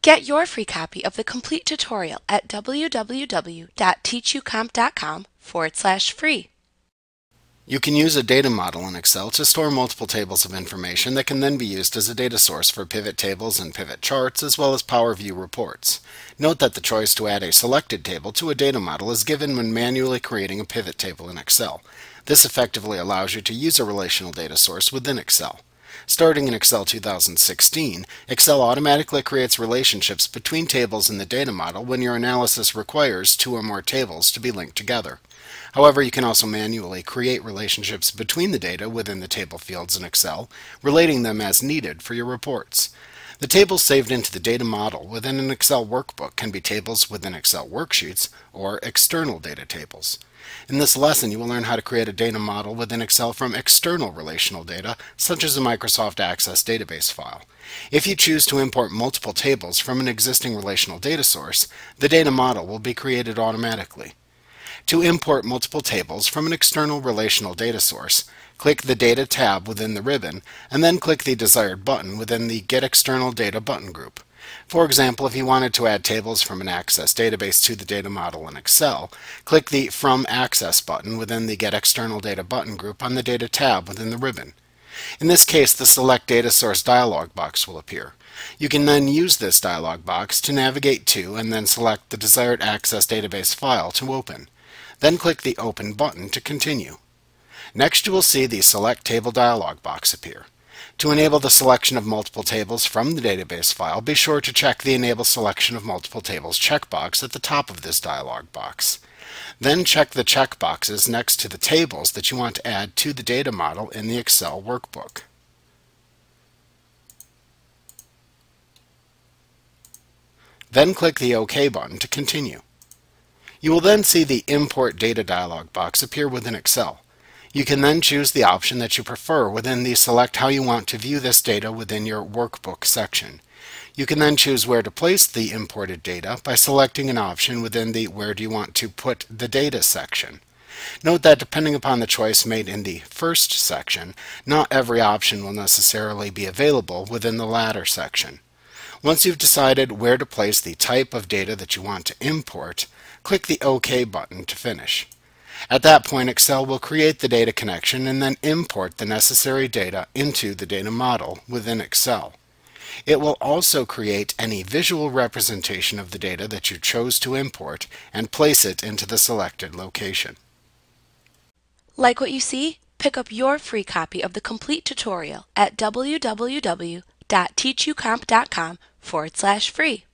Get your free copy of the complete tutorial at www.teachucomp.com/free. You can use a data model in Excel to store multiple tables of information that can then be used as a data source for pivot tables and pivot charts, as well as Power View reports. Note that the choice to add a selected table to a data model is given when manually creating a pivot table in Excel. This effectively allows you to use a relational data source within Excel. Starting in Excel 2016, Excel automatically creates relationships between tables in the data model when your analysis requires two or more tables to be linked together. However, you can also manually create relationships between the data within the table fields in Excel, relating them as needed for your reports. The tables saved into the data model within an Excel workbook can be tables within Excel worksheets or external data tables. In this lesson, you will learn how to create a data model within Excel from external relational data, such as a Microsoft Access database file. If you choose to import multiple tables from an existing relational data source, the data model will be created automatically. To import multiple tables from an external relational data source, click the Data tab within the ribbon, and then click the desired button within the Get External Data button group. For example, if you wanted to add tables from an Access database to the data model in Excel, click the From Access button within the Get External Data button group on the Data tab within the ribbon. In this case, the Select Data Source dialog box will appear. You can then use this dialog box to navigate to and then select the desired Access database file to open. Then click the Open button to continue. Next, you will see the Select Table dialog box appear. To enable the selection of multiple tables from the database file, be sure to check the Enable Selection of Multiple Tables checkbox at the top of this dialog box. Then check the checkboxes next to the tables that you want to add to the data model in the Excel workbook. Then click the OK button to continue. You will then see the Import Data dialog box appear within Excel. You can then choose the option that you prefer within the Select How You Want to View This Data within your Workbook section. You can then choose where to place the imported data by selecting an option within the Where Do You Want to Put the Data section. Note that depending upon the choice made in the first section, not every option will necessarily be available within the latter section. Once you've decided where to place the type of data that you want to import, click the OK button to finish. At that point, Excel will create the data connection and then import the necessary data into the data model within Excel. It will also create any visual representation of the data that you chose to import and place it into the selected location. Like what you see? Pick up your free copy of the complete tutorial at www.teachucomp.com/free.